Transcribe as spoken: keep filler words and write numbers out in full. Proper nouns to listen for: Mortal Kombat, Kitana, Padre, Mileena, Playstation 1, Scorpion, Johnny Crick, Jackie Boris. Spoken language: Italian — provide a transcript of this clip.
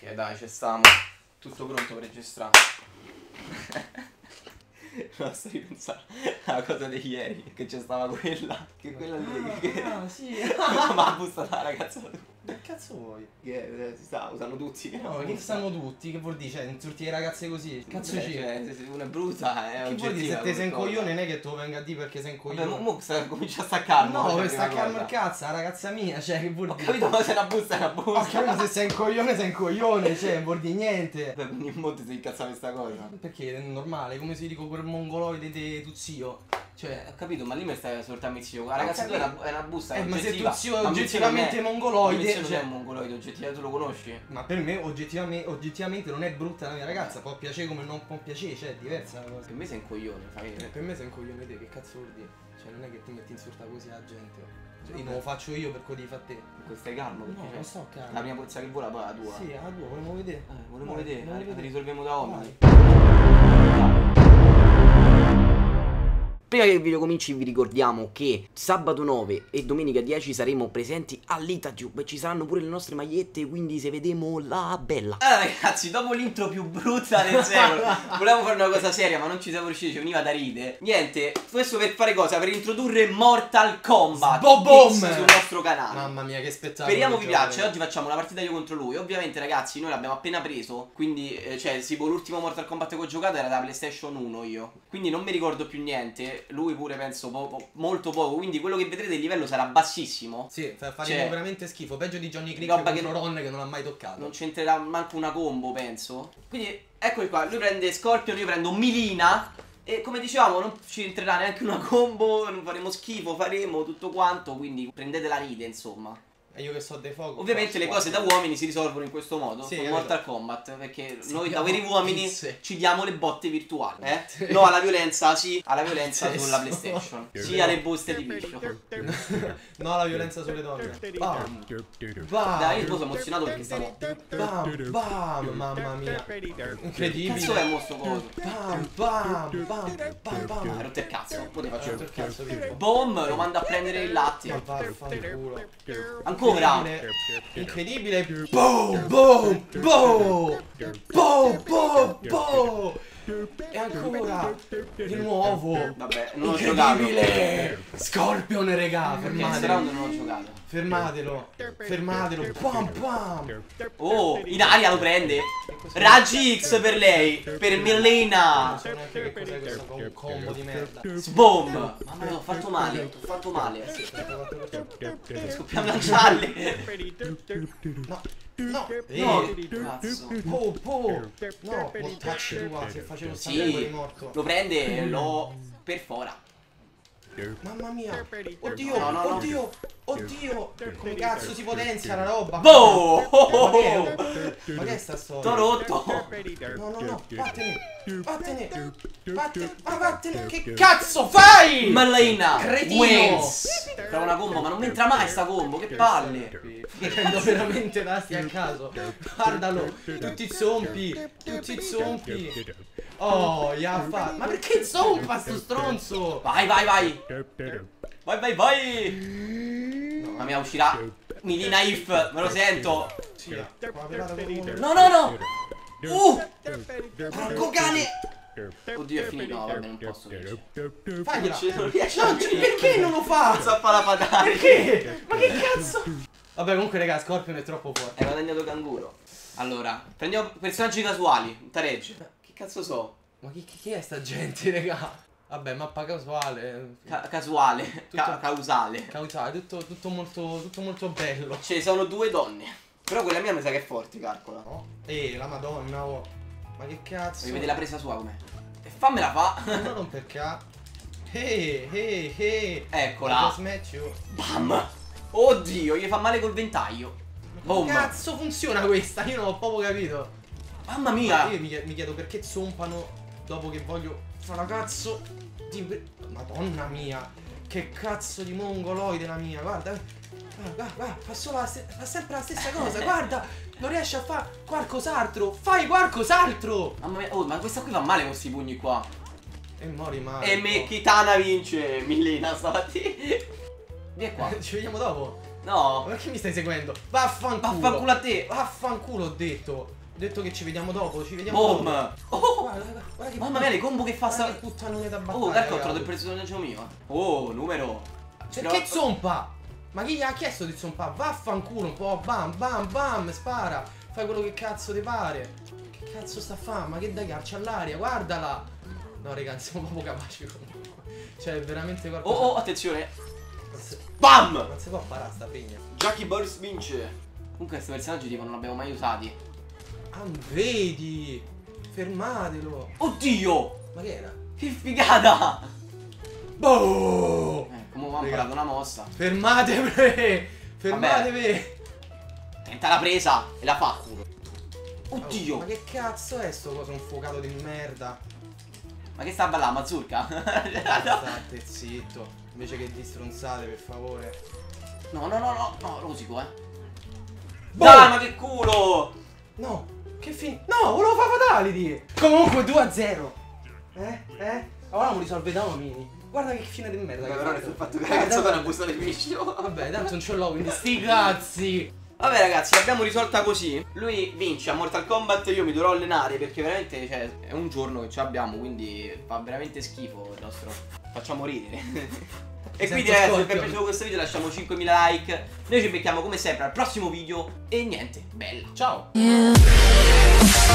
Ok, dai, ci stiamo. Tutto pronto per registrare. Non sto ripensando alla cosa di ieri, che c'è stava quella. Che quella lì. Ah, che... ah sì. Ma bussata ragazza. Che cazzo vuoi? Che si sta usando tutti. Che no, che stanno tutti, che vuol dire? Cioè, insulti le ragazze così. Cazzo c'è? Cioè, se una è brutta, è un po'. Che vuol dire se te sei un coglione, non è che tu venga a dire perché sei un coglione. Vabbè, mo sta, comincia a staccarmi. No, per staccarmi il cazzo, la ragazza mia, cioè, che vuol dire? Ho capito, ma se la busta è una busta. Ho capito, se sei un coglione, sei un coglione, cioè, non vuol dire niente. Beh, ogni monte si incazzava questa cosa. Perché è normale, come si dico quel mongoloide di tu zio. Cioè, ho capito, ma lì mi stai a sortare zio. La ragazza tua è una busta. Eh, ma se tu zio è oggettivamente mongoloide. Non è un mongoloide, oggettivamente lo conosci? Ma per me oggettivamente, oggettivamente non è brutta la mia ragazza, può piacere come non può piacere, cioè è diversa la cosa. Per me sei un coglione, fai eh, per me sei un coglione te, che cazzo vuol dire? Cioè non è che ti metti in sorta così alla gente. Cioè, io non lo faccio io per quello di fa te. Stai calmo perché. No, non sto calmo. La prima polizia che vola poi la tua. Sì, la tua, volevo vedere. Eh, volevo no, vedere, la risolviamo da oggi. Prima che il video cominci vi ricordiamo che sabato nove e domenica dieci saremo presenti all'Itatube e ci saranno pure le nostre magliette, quindi se vedemo la bella. Allora ragazzi, dopo l'intro più brutta del secolo volevamo fare una cosa seria ma non ci siamo riusciti, ci veniva da ridere. Niente, questo per fare cosa? Per introdurre Mortal Kombat Boom! Sul nostro canale. Mamma mia che spettacolo. Speriamo vi piaccia, oggi facciamo una partita io contro lui. Ovviamente ragazzi noi l'abbiamo appena preso, quindi eh, cioè tipo l'ultimo Mortal Kombat che ho giocato era da PlayStation uno io, quindi non mi ricordo più niente. Lui pure penso poco, molto poco. Quindi quello che vedrete il livello sarà bassissimo. Sì, faremo cioè, veramente schifo. Peggio di Johnny Crick che non, Ron che non ha mai toccato. Non c'entrerà manco una combo, penso. Quindi eccoli qua. Lui prende Scorpion, io prendo Mileena. E come dicevamo non ci entrerà neanche una combo. Non faremo schifo, faremo tutto quanto. Quindi prendete la ride insomma. E io che so dei fuoco. Ovviamente le cose da uomini si risolvono in questo modo, sì, con Mortal Kombat, perché sì, noi da veri uomini pizze. Ci diamo le botte virtuali, eh? No alla violenza, sì, alla violenza sulla PlayStation, sì alle buste di piscio. No alla violenza sulle donne. Bam. Bam. Dai, io sono emozionato perché stavo bam, bam, mamma mia. Incredibile. Cazzo è il mostro coso. Bam, bam, bam, bam, bam. Hai rotto il cazzo, poi ti faccio rotto il cazzo. Boom, lo manda a prendere il latte. Ancora. Incredibile. Boom, boom, boom, boom, boom, boom. E ancora di nuovo. Vabbè, non ho giocato. Incredibile. Scorpion, regà, fermatelo. Non ho giocato. Fermatelo. Fermatelo. Pam pam. Oh, in aria lo prende. Raggi X per lei, per Mileena. Un combo di merda. Sbom. Mamma mia, ho fatto male, ho fatto male. Scoppiamo la gialle. No. No, eh, no, cazzo. Po, po. No, mortacci qua, se facevo sangue sì, morto. Lo prende e lo perfora. Mamma mia. Oddio, no, no, oddio, no. Oddio. Come cazzo si potenzia la roba? Boh! Oh, ma che è sta storia? T'ho rotto. No, no, no, vattene. Vattene. Vattene, vattene. Che cazzo fai? Mileena wins. Trova una combo, ma non entra mai sta combo, che palle. Prendo veramente tasti a caso. Guardalo. Tutti zompi. Tutti zompi. Oh, gli ha fatto. Ma perché zompa sto stronzo? Vai, vai, vai. Vai, vai, vai. No, ma mia uscirà Mileena if. Me lo sento. No, no, no. Uh. Porco cane. Oddio è finito, no, vabbè non posso. Fagliela. Non riesce. No, perché non lo fa? Zappa la patata. Perché? Ma che cazzo? Vabbè comunque raga, Scorpion è troppo forte. È guadagnato canguro. Allora, prendiamo personaggi casuali, Taregge. Che cazzo so? Ma chi, chi è sta gente raga? Vabbè, mappa casuale. Ca casuale, tutto Ca causale. Causale, tutto, tutto, molto, tutto molto bello. Ce ne sono due donne. Però quella mia mi sa che è forte, calcola. No? Eh, la madonna, oh. Ma che cazzo? Rivede la presa sua com'è. E fammela fa. No, non perché. Ehi, ehi, ehi. Eccola. Bam. Oddio, gli fa male col ventaglio. Boom. Come cazzo funziona questa? Io non ho proprio capito. Mamma mia. Ma io mi, mi chiedo perché zompano dopo che voglio fare la cazzo di... Madonna mia. Che cazzo di mongoloide la mia. Guarda. Guarda, guarda. Fa, solo la se... fa sempre la stessa cosa. Guarda. Non riesce a fare qualcos'altro. Fai qualcos'altro. Mamma mia. Oh, ma questa qui fa male con questi pugni qua. E mori male. E me Kitana vince. Mileena stamattina. Vieni qua. Ci vediamo dopo. No. Ma perché mi stai seguendo? Vaffanculo. Vaffanculo a te. Vaffanculo ho detto. Ho detto che ci vediamo dopo. Ci vediamo Boom. dopo. Oh, guarda, guarda, guarda che mamma mia, le combo che fa sta puttanone da battaglia. Oh, dal contro del personaggio mio. Oh, numero. Perché zompa? Ma chi gli ha chiesto di zompare? Vaffanculo un po'. Bam, bam, bam. Spara. Fai quello che cazzo ti pare. Che cazzo sta a fare? Ma che da caccia all'aria? Guardala. No, ragazzi, siamo poco capaci comunque. Cioè, veramente qualcosa. Oh, oh, attenzione. Bam! Non si può parare sta pegna. Jackie Boris vince. Comunque questi personaggi tipo non abbiamo mai usati. Ah, vedi? Fermatelo. Oddio! Ma che era? Che figata! Boh! Eh, come ho imparato una mossa. Fermatevi! Fermatevi! Tenta la presa e la fa, culo. Oddio! Oh, ma che cazzo è sto coso infuocato di merda? Ma che sta a ballare, Mazurka? State zitto, invece che di stronzate, per favore. No, no, no, no, no, rosico, eh. Boh! Dai, ma che culo! No, che fin... No, volevo fare fatality! Comunque due a zero. Eh? Eh? Ora mi risolve da uomini. Guarda che fine di merda. Ma però ne sono fatto che cazzo da una busta del mischio. Vabbè, tanto non ce l'ho, quindi sti cazzi! Vabbè ragazzi, l'abbiamo risolta così. Lui vince a Mortal Kombat, io mi dovrò allenare perché veramente, cioè, è un giorno che ce l'abbiamo, quindi fa veramente schifo il nostro... Facciamo ridere. E quindi ragazzi, se vi è piaciuto questo video lasciamo cinquemila like. Noi ci becchiamo come sempre al prossimo video e niente, bella, ciao!